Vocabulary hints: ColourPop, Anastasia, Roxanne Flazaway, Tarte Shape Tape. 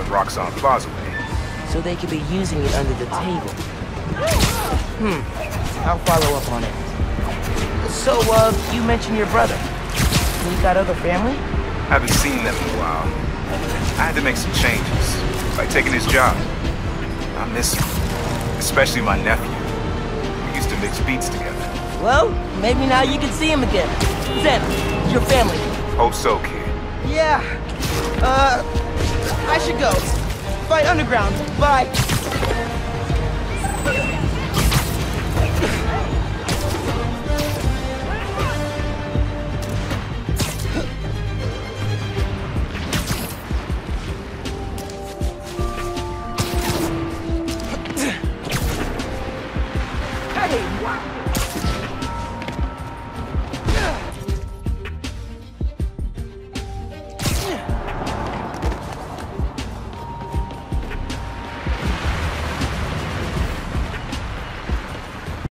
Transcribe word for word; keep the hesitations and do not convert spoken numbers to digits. with Roxanne Flazaway. So they could be using it under the table. Hmm. I'll follow up on it. So, uh, you mentioned your brother. He's got other family? Haven't seen them in a while. I had to make some changes, like taking his job. I miss him, especially my nephew. We used to mix beats together. Well, maybe now you can see him again. Zeb, your family. Hope so, kid. Yeah. Uh, I should go. Fight underground. Bye.